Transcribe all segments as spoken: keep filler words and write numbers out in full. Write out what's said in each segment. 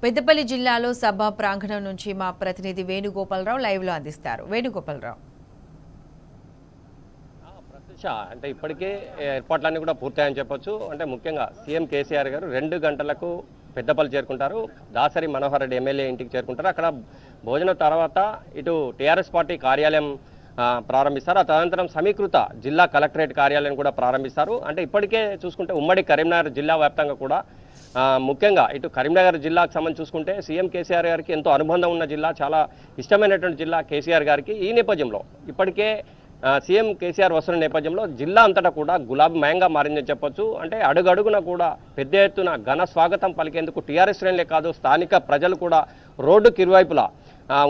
పెద్దపల్లి జిల్లాలో సభ ప్రాంగణం నుంచి మా ప్రతినిధి వేణుగోపాల్ రావు లైవ్ లో అందిస్తారు. వేణుగోపాల్ రావు. అంటే ఇప్పటికే ఏర్పాట్లన్నీ కూడా పూర్తయ్యాయని చెప్పొచ్చు. అంటే ముఖ్యంగా సీఎం కేసీఆర్ గారు రెండు గంటలకు పెద్దపల్లి చేరుకుంటారు. దాసరి మనోహర్ రెడ్డి ఎమ్మెల్యే ఇంటికి చేరుకుంటారు. అక్కడ భోజనం తర్వాత ఇటు టీఆర్ఎస్ పార్టీ కార్యాలయం ప్రారంభిస్తారు. ఆ తదనంతరం సమీకృత జిల్లా కలెక్టరేట్ కార్యాలయం కూడా ప్రారంభిస్తారు. అంటే ఇప్పటికే చూసుకుంటే ఉమ్మడి కరీంనగర్ జిల్లా వ్యాప్తంగా కూడా ముఖ్యంగా ఇటు కరీంనగర్ జిల్లాకు సంబంధించి చూసుకుంటే సీఎం కేసీఆర్ గారికి ఎంతో అనుబంధం ఉన్న జిల్లా, చాలా ఇష్టమైనటువంటి జిల్లా కేసీఆర్ గారికి. ఈ నేపథ్యంలో ఇప్పటికే సీఎం కేసీఆర్ వస్తున్న నేపథ్యంలో జిల్లా అంతటా కూడా గులాబీమయంగా మారిందని చెప్పొచ్చు. అంటే అడుగడుగున కూడా పెద్ద ఎత్తున ఘన స్వాగతం పలికేందుకు టీఆర్ఎస్ శ్రేణులే కాదు స్థానిక ప్రజలు కూడా రోడ్డుకి ఇరువైపులా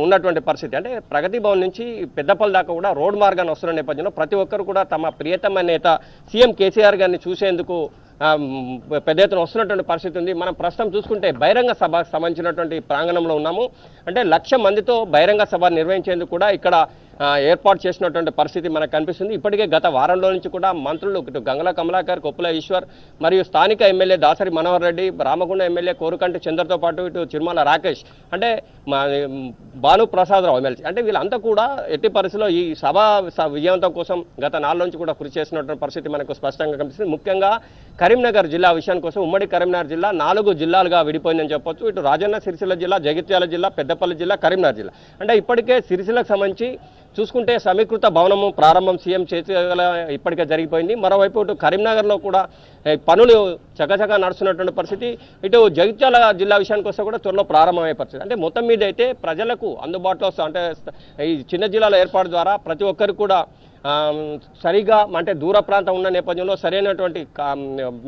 ఉన్నటువంటి పరిస్థితి. అంటే ప్రగతి భవన్ నుంచి పెద్దపల్లి దాకా కూడా రోడ్ మార్గాన్ని వస్తున్న నేపథ్యంలో ప్రతి ఒక్కరు కూడా తమ ప్రియతమ నేత సీఎం కేసీఆర్ గారిని చూసేందుకు పెద్ద ఎత్తున వస్తున్నటువంటి పరిస్థితి ఉంది. మనం ప్రస్తుతం చూసుకుంటే బహిరంగ సభకు సంబంధించినటువంటి ప్రాంగణంలో ఉన్నాము. అంటే లక్ష మందితో బహిరంగ సభ నిర్వహించేందుకు కూడా ఇక్కడ ఏర్పాటు చేసినటువంటి పరిస్థితి మనకు కనిపిస్తుంది. ఇప్పటికే గత వారంలో నుంచి కూడా మంత్రులు ఇటు గంగల కమలాకర్, కొప్పుల ఈశ్వర్ మరియు స్థానిక ఎమ్మెల్యే దాసరి మనోహర్ రెడ్డి, రామగుండ ఎమ్మెల్యే కోరుకంటి చందర్తో పాటు ఇటు తిరుమల రాకేష్, అంటే బాలు ప్రసాద్ రావు ఎమ్మెల్సీ, అంటే వీళ్ళంతా కూడా ఎట్టి పరిస్థితిలో ఈ సభ విజయవంతం కోసం గత నాలుగు నుంచి కూడా కృషి చేసినటువంటి పరిస్థితి మనకు స్పష్టంగా కనిపిస్తుంది. ముఖ్యంగా కరీంనగర్ జిల్లా విషయానికి వస్తే ఉమ్మడి కరీంనగర్ జిల్లా నాలుగు జిల్లాలుగా విడిపోయిందని చెప్పొచ్చు. ఇటు రాజన్న సిరిసిల్ల జిల్లా, జగిత్యాల జిల్లా, పెద్దపల్లి జిల్లా, కరీంనగర్ జిల్లా. అంటే ఇప్పటికే సిరిసిల్లకు సంబంధించి చూసుకుంటే సమీకృత భవనము ప్రారంభం సీఎం చేసేగల ఇప్పటికే జరిగిపోయింది. మరోవైపు ఇటు కరీంనగర్లో కూడా పనులు చకచకా నడుస్తున్నటువంటి పరిస్థితి. ఇటు జగిత్యాల జిల్లా విషయానికి వస్తే కూడా త్వరలో ప్రారంభమయ్యే పరిస్థితి. అంటే మొత్తం మీద అయితే ప్రజలకు అందుబాటులో అంటే ఈ చిన్న జిల్లాల ఏర్పాటు ద్వారా ప్రతి ఒక్కరు కూడా సరిగా అంటే దూర ప్రాంతం ఉన్న నేపథ్యంలో సరైనటువంటి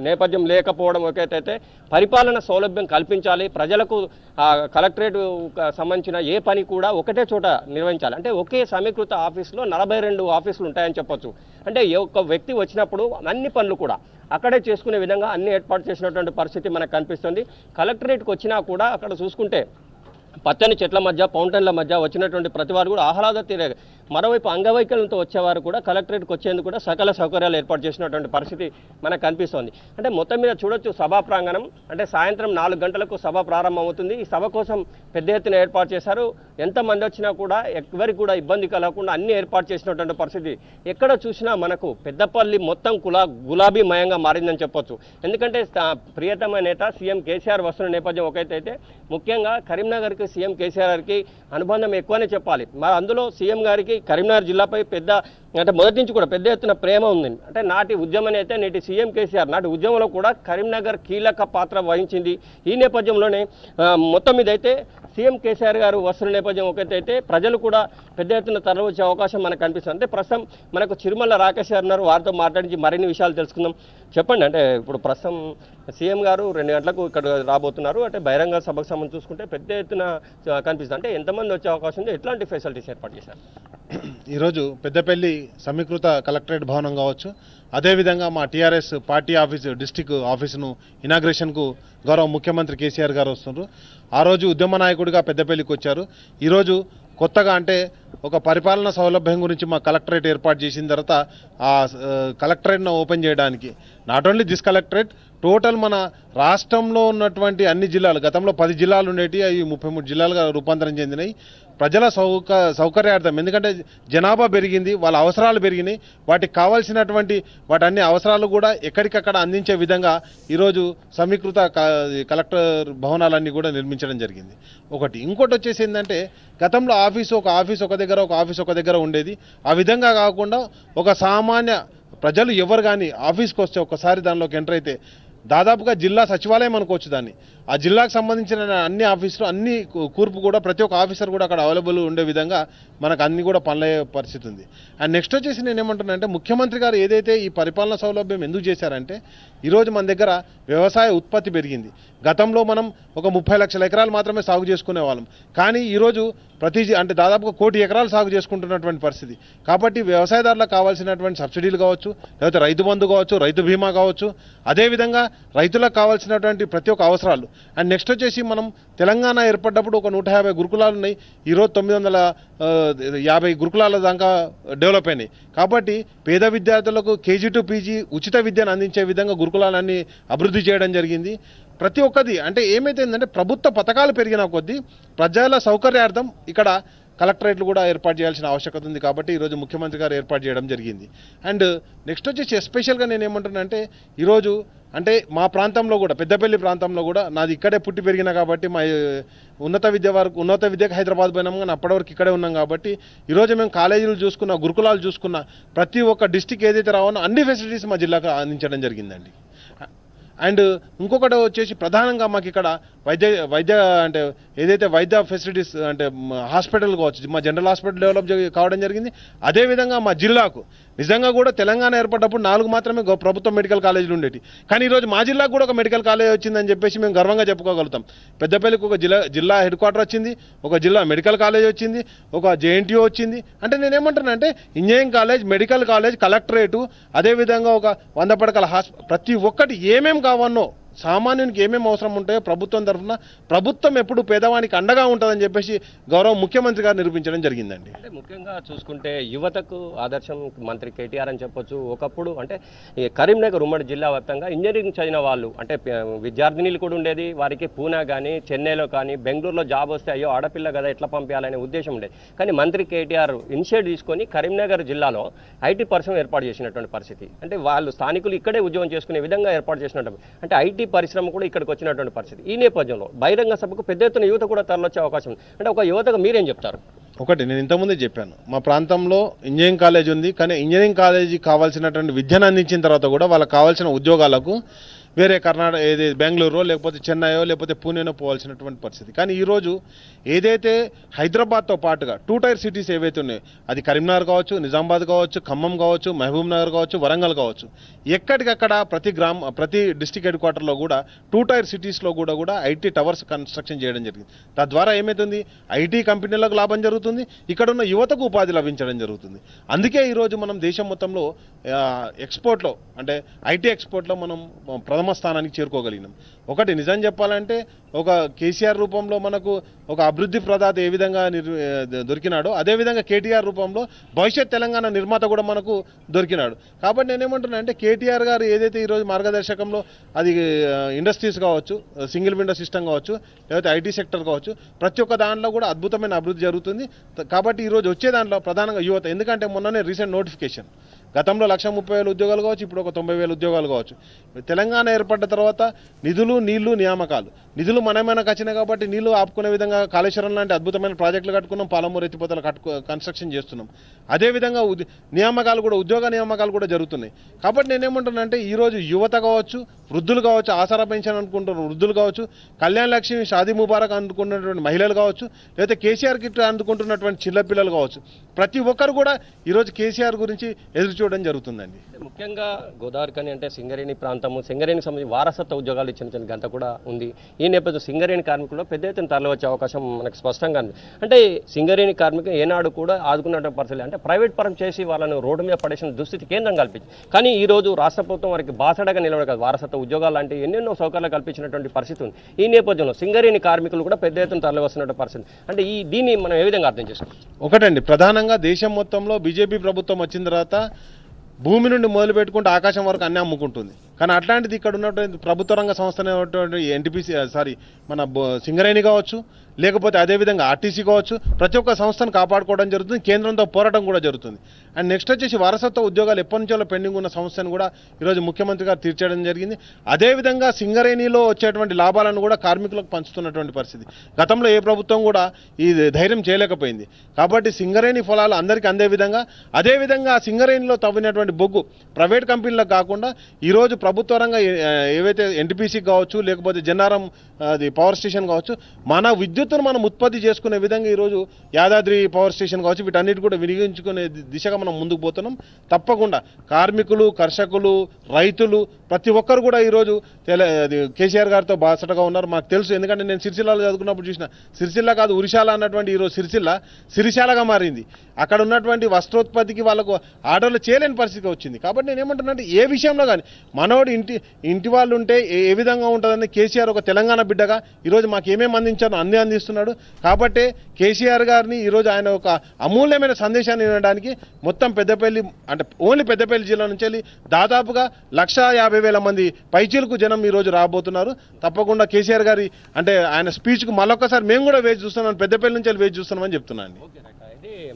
నేపథ్యం లేకపోవడం ఒకటైతే పరిపాలన సౌలభ్యం కల్పించాలి. ప్రజలకు కలెక్టరేట్ సంబంధించిన ఏ పని కూడా ఒకటే చోట నిర్వహించాలి. అంటే ఒకే సమీకృత ఆఫీసులో నలభై రెండు ఆఫీసులు ఉంటాయని చెప్పొచ్చు. అంటే ఒక వ్యక్తి వచ్చినప్పుడు అన్ని పనులు కూడా అక్కడే చేసుకునే విధంగా అన్ని ఏర్పాటు చేసినటువంటి పరిస్థితి మనకు కనిపిస్తుంది. కలెక్టరేట్కి వచ్చినా కూడా అక్కడ చూసుకుంటే పచ్చని చెట్ల మధ్య, ఫౌంటైన్ల మధ్య వచ్చినటువంటి ప్రతి వారు కూడా ఆహ్లాద తీరే. మరోవైపు అంగవైకల్యంతో వచ్చేవారు కూడా కలెక్టరేట్కి వచ్చేందుకు కూడా సకల సౌకర్యాలు ఏర్పాటు చేసినటువంటి పరిస్థితి మనకు కనిపిస్తోంది. అంటే మొత్తం మీద చూడొచ్చు సభా ప్రాంగణం అంటే సాయంత్రం నాలుగు గంటలకు సభ ప్రారంభం అవుతుంది. ఈ సభ కోసం పెద్ద ఎత్తున ఏర్పాటు చేశారు. ఎంతమంది వచ్చినా కూడా ఎవరికి కూడా ఇబ్బంది కలగకుండా అన్ని ఏర్పాటు చేసినటువంటి పరిస్థితి ఎక్కడ చూసినా మనకు పెద్దపల్లి మొత్తం కులా గులాబీమయంగా మారిందని చెప్పొచ్చు. ఎందుకంటే ప్రియతమ నేత సీఎం కేసీఆర్ వస్తున్న నేపథ్యం ఒకటైతే ముఖ్యంగా కరీంనగర్కి సీఎం కేసీఆర్ గారికి అనుబంధం ఎక్కువనే చెప్పాలి. మరి అందులో సీఎం గారికి కరీంనగర్ జిల్లాపై పెద్ద అంటే మొదటి నుంచి కూడా పెద్ద ఎత్తున ప్రేమ ఉంది. అంటే నాటి ఉద్యమ నేత నేటి సీఎం కేసీఆర్ నాటి ఉద్యమంలో కూడా కరీంనగర్ కీలక పాత్ర వహించింది. ఈ నేపథ్యంలోనే మొత్తం మీద అయితే సీఎం కేసీఆర్ గారు వస్తున్న నేపథ్యం ఒకటైతే ప్రజలు కూడా పెద్ద ఎత్తున తరలివచ్చే అవకాశం మనకు కనిపిస్తుంది. అంటే ప్రస్తుతం మనకు తిరుమల రాకేష్ గారు ఉన్నారు. వారితో మాట్లాడించి మరిన్ని విషయాలు తెలుసుకుందాం. చెప్పండి, అంటే ఇప్పుడు ప్రస్తుతం సీఎం గారు రెండు గంటలకు ఇక్కడ రాబోతున్నారు. అంటే బహిరంగ సభకు సంబంధించి చూసుకుంటే పెద్ద ఎత్తున కనిపిస్తుంది. అంటే ఎంతమంది వచ్చే అవకాశం ఉంది, ఎట్లాంటి ఫెసిలిటీస్ ఏర్పాటు చేశారు? ఈరోజు పెద్దపల్లి సమీకృత కలెక్టరేట్ భవనం కావచ్చు, అదేవిధంగా మా టీఆర్ఎస్ పార్టీ ఆఫీసు డిస్టిక్ ఆఫీసును ఇనాగ్రేషన్కు గౌరవ ముఖ్యమంత్రి కేసీఆర్ గారు వస్తున్నారు. ఆ రోజు ఉద్యమ నాయకుడిగా పెద్దపల్లికి వచ్చారు. ఈరోజు కొత్తగా అంటే ఒక పరిపాలన సౌలభ్యం గురించి మా కలెక్టరేట్ ఏర్పాటు చేసిన తర్వాత ఆ కలెక్టరేట్ను ఓపెన్ చేయడానికి not only this collectorate, total మన రాష్ట్రంలో ఉన్నటువంటి అన్ని జిల్లాలు, గతంలో పది జిల్లాలు ఉండేవి, అవి ముప్పై మూడు జిల్లాలుగా రూపాంతరం చెందినాయి. ప్రజల సౌక సౌకర్యార్థం ఎందుకంటే జనాభా పెరిగింది, వాళ్ళ అవసరాలు పెరిగినాయి, వాటికి కావాల్సినటువంటి వాటి అన్ని అవసరాలు కూడా ఎక్కడికక్కడ అందించే విధంగా ఈరోజు సమీకృత కలెక్టర్ భవనాలన్నీ కూడా నిర్మించడం జరిగింది. ఒకటి ఇంకోటి వచ్చేసి ఏంటంటే గతంలో ఆఫీసు ఒక ఆఫీస్ ఒక దగ్గర ఒక ఆఫీస్ ఒక దగ్గర ఉండేది. ఆ విధంగా కాకుండా ఒక సామాన్య ప్రజలు ఎవరు కానీ ఆఫీస్కి వస్తే ఒకసారి దానిలోకి ఎంటర్ అయితే దాదాపుగా జిల్లా సచివాలయం అనుకోవచ్చు దాన్ని. ఆ జిల్లాకు సంబంధించిన అన్ని ఆఫీసులు అన్ని కూర్పు కూడా ప్రతి ఒక్క ఆఫీసర్ కూడా అక్కడ అవైలబుల్ ఉండే విధంగా మనకు అన్ని కూడా పనులయ్యే పరిస్థితి ఉంది. అండ్ నెక్స్ట్ వచ్చేసి నేను ఏమంటున్నానంటే ముఖ్యమంత్రి గారు ఏదైతే ఈ పరిపాలన సౌలభ్యం ఎందుకు చేశారంటే ఈరోజు మన దగ్గర వ్యవసాయ ఉత్పత్తి పెరిగింది. గతంలో మనం ఒక ముప్పై లక్షల ఎకరాలు మాత్రమే సాగు చేసుకునే వాళ్ళం, కానీ ఈరోజు ప్రతి అంటే దాదాపుగా కోటి ఎకరాలు సాగు చేసుకుంటున్నటువంటి పరిస్థితి. కాబట్టి వ్యవసాయదారులకు కావాల్సినటువంటి సబ్సిడీలు కావచ్చు, లేకపోతే రైతు బంధు కావచ్చు, రైతు బీమా కావచ్చు, అదేవిధంగా రైతులకు కావాల్సినటువంటి ప్రతి ఒక్క అవసరాలు. అండ్ నెక్స్ట్ వచ్చేసి మనం తెలంగాణ ఏర్పడ్డప్పుడు ఒక నూట యాభై గురుకులాలు ఉన్నాయి, ఈరోజు తొమ్మిది వందల యాభై గురుకులాల దాకా డెవలప్ అయినాయి. కాబట్టి పేద విద్యార్థులకు కేజీ టు పీజీ ఉచిత విద్యను అందించే విధంగా గురుకులాలన్నీ అభివృద్ధి చేయడం జరిగింది. ప్రతి ఒక్కది అంటే ఏమైతేందంటే ప్రభుత్వ పతకాలు పెరిగినా కొద్ది ప్రజల సౌకర్యార్థం ఇక్కడ కలెక్టరేట్లు కూడా ఏర్పాటు చేయాల్సిన ఆవశ్యకత ఉంది కాబట్టి ఈ రోజు ముఖ్యమంత్రి గారు ఏర్పాటు చేయడం జరిగింది। అండ్ నెక్స్ట్ వచ్చేసి ఎస్పెషల్ గా నేను ఏమంటున్నానంటే ఈ రోజు అంటే మా ప్రాంతంలో కూడా పెద్దపల్లి ప్రాంతంలో కూడా నాది ఇక్కడే పుట్టి పెరిగినా కాబట్టి మా ఉన్నత విద్య వరకు ఉన్నత విద్యకు హైదరాబాద్ పోయినాము కానీ అప్పటి వరకు ఇక్కడే ఉన్నాం కాబట్టి ఈరోజు మేము కాలేజీలు చూసుకున్నా గురుకులాలు చూసుకున్నా ప్రతి ఒక్క డిస్టిక్ ఏదైతే రావాలో అన్ని ఫెసిలిటీస్ మా జిల్లాకు అందించడం జరిగిందండి। అండ్ ఇంకొకటి వచ్చేసి ప్రధానంగా మాకు ఇక్కడ వైద్య వైద్య అంటే ఏదైతే వైద్య ఫెసిలిటీస్ అంటే హాస్పిటల్ కావచ్చు మా జనరల్ హాస్పిటల్ డెవలప్ కావడం జరిగింది। అదేవిధంగా మా జిల్లాకు నిజంగా కూడా తెలంగాణ ఏర్పడ్డప్పుడు నాలుగు మాత్రమే ప్రభుత్వ మెడికల్ కాలేజీలు ఉండేవి కానీ ఈరోజు మా జిల్లాకు కూడా ఒక మెడికల్ కాలేజ్ వచ్చిందని చెప్పేసి మేము గర్వంగా చెప్పుకోగలుగుతాం। పెద్దపల్లికి ఒక జిల్లా జిల్లా హెడ్ క్వార్టర్ వచ్చింది, ఒక జిల్లా మెడికల్ కాలేజ్ వచ్చింది, ఒక జేఎన్టీయూ వచ్చింది। అంటే నేనేమంటున్నానంటే engineering college, medical college, collectorate, అదేవిధంగా ఒక వంద పడకల హాస్పిటల్ ప్రతి ఒక్కటి ఏమేమి కావన్నో సామాన్యునికి ఏమేమి అవసరం ఉంటాయో ప్రభుత్వం తరఫున ప్రభుత్వం ఎప్పుడు పేదవానికి అండగా ఉంటుందని చెప్పేసి గౌరవ ముఖ్యమంత్రి గారు నిరూపించడం జరిగిందండి। అంటే ముఖ్యంగా చూసుకుంటే యువతకు ఆదర్శం మంత్రి కేటీఆర్ అని చెప్పొచ్చు। ఒకప్పుడు అంటే కరీంనగర్ ఉమ్మడి జిల్లా వ్యాప్తంగా ఇంజనీరింగ్ చదివిన వాళ్ళు అంటే విద్యార్థినీలు కూడా ఉండేది, వారికి పూనా కానీ చెన్నైలో కానీ బెంగళూరులో జాబ్ వస్తే అయ్యో ఆడపిల్ల కదా ఎట్లా పంపించాలనే ఉద్దేశం ఉండేది కానీ మంత్రి కేటీఆర్ ఇనిషియేట్ తీసుకొని కరీంనగర్ జిల్లాలో ఐటీ పరిశ్రమ ఏర్పాటు చేసినటువంటి పరిస్థితి అంటే వాళ్ళు స్థానికులు ఇక్కడే ఉద్యోగం చేసుకునే విధంగా ఏర్పాటు చేసినటువంటి అంటే ఐటీ పరిశ్రమ కూడా ఇక్కడికి వచ్చినటువంటి పరిస్థితి। ఈ నేపథ్యంలో బహిరంగ సభకు పెద్ద ఎత్తున యువత కూడా తరలివచ్చే అవకాశం ఉంది అంటే ఒక యువతకు మీరేం చెప్తారు? ఒకటి నేను ఇంతకుముందే చెప్పాను మా ప్రాంతంలో ఇంజనీరింగ్ కాలేజ్ ఉంది కానీ ఇంజనీరింగ్ కాలేజీకి కావాల్సినటువంటి విద్యను అందించిన తర్వాత కూడా వాళ్ళకి కావాల్సిన ఉద్యోగాలకు వేరే కర్ణాటక ఏది బెంగళూరులో లేకపోతే చెన్నైయో లేకపోతే పూణేనో పోవాల్సినటువంటి పరిస్థితి కానీ ఈరోజు ఏదైతే హైదరాబాద్తో పాటుగా టూ టైర్ సిటీస్ ఏవైతే ఉన్నాయో అది కరీంనగర్ కావచ్చు, నిజామాబాద్ కావచ్చు, ఖమ్మం కావచ్చు, మహబూబ్ నగర్ కావచ్చు, వరంగల్ కావచ్చు, ఎక్కడికక్కడ ప్రతి గ్రామ ప్రతి డిస్టిక్ హెడ్ క్వార్టర్లో కూడా టూ టైర్ సిటీస్లో కూడా కూడా ఐటీ టవర్స్ కన్స్ట్రక్షన్ చేయడం జరిగింది। తద్వారా ఏమవుతుంది ఐటీ కంపెనీలకు లాభం జరుగుతుంది, ఇక్కడ ఉన్న యువతకు ఉపాధి లభించడం జరుగుతుంది। అందుకే ఈరోజు మనం దేశం మొత్తంలో ఎక్స్పోర్ట్లో అంటే ఐటీ ఎక్స్పోర్ట్లో మనం ప్రథమ స్థానానికి చేరుకోగలిగినాం। ఒకటి నిజం చెప్పాలంటే ఒక కేసీఆర్ రూపంలో మనకు ఒక అభివృద్ధి ప్రదాత ఏ విధంగా దొరికినాడో అదేవిధంగా కేటీఆర్ రూపంలో భవిష్యత్ తెలంగాణ నిర్మాత కూడా మనకు దొరికినాడు కాబట్టి నేనేమంటున్నా అంటే కేటీఆర్ గారు ఏదైతే ఈరోజు మార్గదర్శకంలో అది ఇండస్ట్రీస్ కావచ్చు, సింగిల్ విండో సిస్టమ్ కావచ్చు, లేకపోతే ఐటీ సెక్టర్ కావచ్చు, ప్రతి ఒక్క దాంట్లో కూడా అద్భుతమైన అభివృద్ధి జరుగుతుంది కాబట్టి ఈరోజు వచ్చే దాంట్లో ప్రధానంగా యువత ఎందుకంటే మొన్ననే రీసెంట్ నోటిఫికేషన్ గతంలో లక్ష ముప్పై వేల ఉద్యోగాలు కావచ్చు, ఇప్పుడు ఒక తొంభై వేల ఉద్యోగాలు కావచ్చు। తెలంగాణ ఏర్పడ్డ తర్వాత నిధులు నీళ్లు నియామకాలు నిధులు మనమైనా కచ్చినాయి కాబట్టి నీళ్లు ఆపుకునే విధంగా కాళేశ్వరం లాంటి అద్భుతమైన ప్రాజెక్టులు కట్టుకున్నాం, పాలమూరు ఎత్తిపోతల కట్టుకు కన్స్ట్రక్షన్ చేస్తున్నాం, అదేవిధంగా నియామకాలు కూడా ఉద్యోగ నియామకాలు కూడా జరుగుతున్నాయి కాబట్టి నేనేమంటున్నానంటే ఈరోజు యువత కావచ్చు, వృద్ధులు కావచ్చు, ఆసరా పెన్షన్ అనుకుంటున్న వృద్ధులు కావచ్చు, కళ్యాణ లక్ష్మి షాదీ ముబారక్ అందుకుంటున్నటువంటి మహిళలు కావచ్చు, లేకపోతే కేసీఆర్ కిట్ అందుకుంటున్నటువంటి చిన్నపిల్లలు కావచ్చు, ప్రతి ఒక్కరు కూడా ఈరోజు కేసీఆర్ గురించి ఎదురు చూడడం జరుగుతుందండి। ముఖ్యంగా గోదావరి కానీ అంటే సింగరేణి ప్రాంతము సింగరేణి సంబంధించి వారసత్వ ఉద్యోగాలు ఇచ్చిన చిన్న గంట కూడా ఉంది। ఈ నేపథ్యంలో సింగరేణి కార్మికులు పెద్ద ఎత్తున తరలివచ్చే అవకాశం మనకు స్పష్టంగా ఉంది అంటే సింగరేణి కార్మికులు ఏనాడు కూడా ఆదుకున్నటువంటి పరిస్థితి అంటే ప్రైవేట్ పరం చేసి వాళ్ళను రోడ్డు మీద పడేసిన దుస్థితి కేంద్రం కల్పించింది కానీ ఈ రోజు రాష్ట్ర ప్రభుత్వం వారికి బాసడగా నిలబడదు, వారసత్వ ఉద్యోగాలు లాంటి ఎన్నెన్నో సౌకర్యాలు కల్పించినటువంటి పరిస్థితి ఉంది। ఈ నేపథ్యంలో సింగరేణి కార్మికులు కూడా పెద్ద ఎత్తున తరలివస్తున్నటువంటి పరిస్థితి అంటే ఈ దీన్ని మనం ఏ విధంగా అర్థం చేసుకోవాలి? ఒకటండి ప్రధానంగా దేశం మొత్తంలో బీజేపీ ప్రభుత్వం వచ్చిన తర్వాత భూమి నుండి మొదలు పెట్టుకుంటే ఆకాశం వరకు అన్నీ అమ్ముకుంటుంది కానీ అట్లాంటిది ఇక్కడ ఉన్నటువంటి ప్రభుత్వ రంగ సంస్థ అనేటువంటి ఎన్టీపీసీ సారీ మన సింగరేణి కావచ్చు, లేకపోతే అదేవిధంగా ఆర్టీసీ కావచ్చు, ప్రతి ఒక్క సంస్థను కాపాడుకోవడం జరుగుతుంది, కేంద్రంతో పోరాటం కూడా జరుగుతుంది। అండ్ నెక్స్ట్ వచ్చేసి వారసత్వ ఉద్యోగాలు ఎప్పటి నుంచో పెండింగ్ ఉన్న సంస్థను కూడా ఈరోజు ముఖ్యమంత్రి గారు తీర్చేయడం జరిగింది। అదేవిధంగా సింగరేణిలో వచ్చేటువంటి లాభాలను కూడా కార్మికులకు పంచుతున్నటువంటి పరిస్థితి గతంలో ఏ ప్రభుత్వం కూడా ఈ ధైర్యం చేయలేకపోయింది కాబట్టి సింగరేణి ఫలాలు అందరికీ అందే విధంగా అదేవిధంగా సింగరేణిలో తవ్వినటువంటి బొగ్గు ప్రైవేట్ కంపెనీలకు కాకుండా ఈరోజు ప్రభుత్వ రంగా ఏవైతే ఎన్టీపీసీ కావచ్చు, లేకపోతే జన్నారం అది పవర్ స్టేషన్ కావచ్చు, మన విద్యుత్ మనం ఉత్పత్తి చేసుకునే విధంగా ఈరోజు యాదాద్రి పవర్ స్టేషన్ కావచ్చు, వీటన్నిటి కూడా వినియోగించుకునే దిశగా మనం ముందుకు పోతున్నాం। తప్పకుండా కార్మికులు, కర్షకులు, రైతులు ప్రతి ఒక్కరు కూడా ఈరోజు కేసీఆర్ గారితో బాసటగా ఉన్నారు మాకు తెలుసు ఎందుకంటే నేను సిరిసిల్లలో చదువుకున్నప్పుడు చూసిన సిరిసిల్ల కాదు ఉరిశాల అన్నటువంటి ఈరోజు సిరిసిల్ల సిరిశాలగా మారింది। అక్కడ ఉన్నటువంటి వస్త్రోత్పత్తికి వాళ్ళకు ఆర్డర్లు చేయలేని పరిస్థితి వచ్చింది కాబట్టి నేనేమంటున్నా అంటే ఏ విషయంలో కానీ మన పిల్లవాడు ఇంటి ఇంటి వాళ్ళు ఉంటే ఏ విధంగా ఉంటదని కేసీఆర్ ఒక తెలంగాణ బిడ్డగా ఈ రోజు మాకు ఏమేం అందించారో అన్ని అందిస్తున్నాడు కాబట్టి కేసీఆర్ గారిని ఈ రోజు ఆయన ఒక అమూల్యమైన సందేశాన్ని ఇవ్వడానికి మొత్తం పెద్దపల్లి అంటే ఓన్లీ పెద్దపల్లి జిల్లా నుంచి దాదాపుగా లక్ష యాభై వేల మంది పైచీలకు జనం ఈ రోజు రాబోతున్నారు తప్పకుండా కేసీఆర్ గారి అంటే ఆయన స్పీచ్ కు మళ్ళొకసారి మేము కూడా వేచి చూస్తున్నాం పెద్దపల్లి నుంచి వేచి చూస్తున్నామని చెప్తున్నాను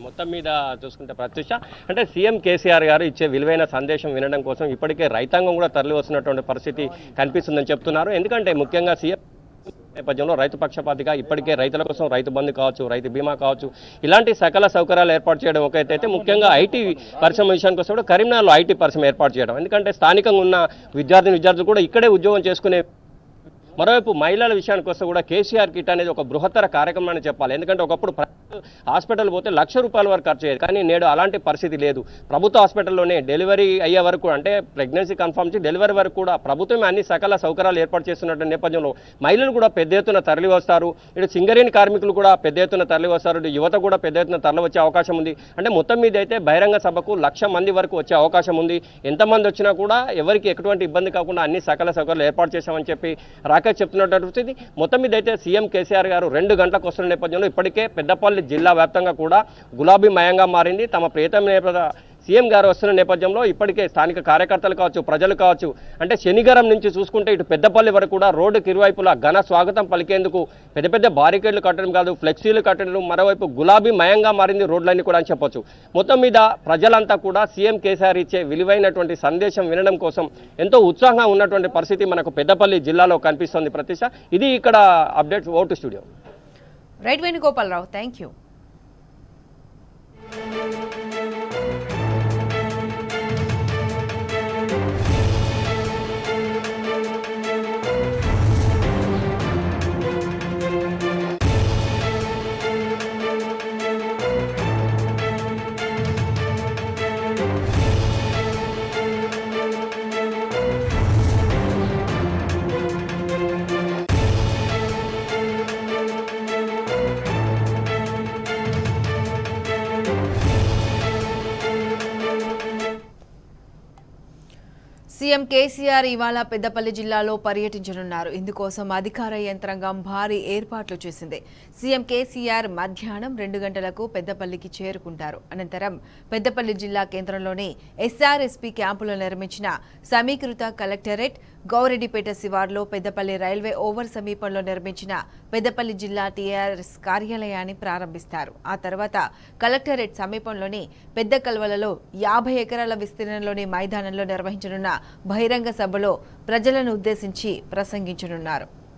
మొత్తం మీద చూసుకుంటే ప్రత్యూష అంటే సీఎం కేసీఆర్ గారు ఇచ్చే విలువైన సందేశం వినడం కోసం ఇప్పటికే రైతాంగం కూడా తరలి వస్తున్నటువంటి పరిస్థితి కనిపిస్తుందని చెప్తున్నారు ఎందుకంటే ముఖ్యంగా సీఎం నేపథ్యంలో రైతు పక్షపాతిగా ఇప్పటికే రైతుల కోసం రైతు బంధు కావచ్చు రైతు బీమా కావచ్చు ఇలాంటి సకల సౌకర్యాలు ఏర్పాటు చేయడం ఒకటైతే ముఖ్యంగా ఐటీ పరిశ్రమ విషయానికి వస్తే కూడా కరీంనగర్లో ఐటీ పరిశ్రమ ఏర్పాటు చేయడం ఎందుకంటే స్థానికంగా ఉన్న విద్యార్థిని విద్యార్థులు కూడా ఇక్కడే ఉద్యోగం చేసుకునే మరోవైపు మహిళల విషయానికి వస్తే కూడా కేసీఆర్ కిట్ అనేది ఒక బృహత్తర కార్యక్రమాన్ని చెప్పాలి ఎందుకంటే ఒకప్పుడు హాస్పిటల్ పోతే లక్ష రూపాయల వరకు ఖర్చు అయ్యేది కానీ నేడు అలాంటి పరిస్థితి లేదు ప్రభుత్వ హాస్పిటల్లోనే డెలివరీ అయ్యే వరకు అంటే ప్రెగ్నెన్సీ కన్ఫర్మ్ చేసి డెలివరీ వరకు కూడా ప్రభుత్వం అన్ని సకల సౌకర్యాలు ఏర్పాటు చేస్తున్న నేపథ్యంలో మహిళలు కూడా పెద్ద ఎత్తున తరలి వస్తారు ఇటు సింగరేణి కార్మికులు కూడా పెద్ద ఎత్తున తరలి వస్తారు యువత కూడా పెద్ద ఎత్తున తరలి వచ్చే అవకాశం ఉంది అంటే మొత్తం మీద అయితే బహిరంగ సభకు లక్ష మంది వరకు వచ్చే అవకాశం ఉంది ఎంతమంది వచ్చినా కూడా ఎవరికి ఎటువంటి ఇబ్బంది కాకుండా అన్ని సకల సౌకర్యాలు ఏర్పాటు చేశామని చెప్పి రాకేష్ చెప్తున్నటువంటి మొత్తం మీద అయితే సీఎం కేసీఆర్ గారు రెండు గంటలకు వస్తున్న నేపథ్యంలో ఇప్పటికే పెద్దపల్లి జిల్లా వ్యాప్తంగా కూడా గులాబీ మయంగా మారింది తమ ప్రియతమ సీఎం గారు వస్తున్న నేపథ్యంలో ఇప్పటికే స్థానిక కార్యకర్తలు కావచ్చు ప్రజలు కావచ్చు అంటే శనిగరం నుంచి చూసుకుంటే ఇటు పెద్దపల్లి వరకు కూడా రోడ్డుకి ఇరువైపులా ఘన స్వాగతం పలికేందుకు పెద్ద పెద్ద బారికేడ్లు కట్టడం కాదు ఫ్లెక్సీలు కట్టడం మరోవైపు గులాబీ మయంగా మారింది రోడ్లన్నీ కూడా అని చెప్పొచ్చు మొత్తం మీద ప్రజలంతా కూడా సీఎం కేసీఆర్ ఇచ్చే విలువైనటువంటి సందేశం వినడం కోసం ఎంతో ఉత్సాహంగా ఉన్నటువంటి పరిస్థితి మనకు పెద్దపల్లి జిల్లాలో కనిపిస్తోంది ప్రతిష్ట ఇది ఇక్కడ అప్డేట్ ఓటు studio right Venugopal Rao thank you CM KCR ఇవాళ పెద్దపల్లి జిల్లాలో పర్యటించనున్నారు ఇందుకోసం అధికార యంత్రాంగం భారీ ఏర్పాట్లు చేసింది సీఎం కేసీఆర్ మధ్యాహ్నం రెండు గంటలకు పెద్దపల్లికి చేరుకుంటారు అనంతరం పెద్దపల్లి జిల్లా కేంద్రంలోని ఎస్ఆర్ఎస్పీ క్యాంపులో నిర్మించిన సమీకృత కలెక్టరేట్ గౌరెడ్డిపేట శివార్లో పెద్దపల్లి రైల్వే ఓవర్ సమీపంలో నిర్మించిన పెద్దపల్లి జిల్లా టీఆర్ఎస్ కార్యాలయాన్ని ప్రారంభిస్తారు ఆ తర్వాత కలెక్టరేట్ సమీపంలోని పెద్ద కల్వలలో యాభై ఎకరాల విస్తీర్ణంలోని మైదానంలో నిర్వహించనున్న బహిరంగ సభలో ప్రజలను ఉద్దేశించి ప్రసంగించనున్నారు.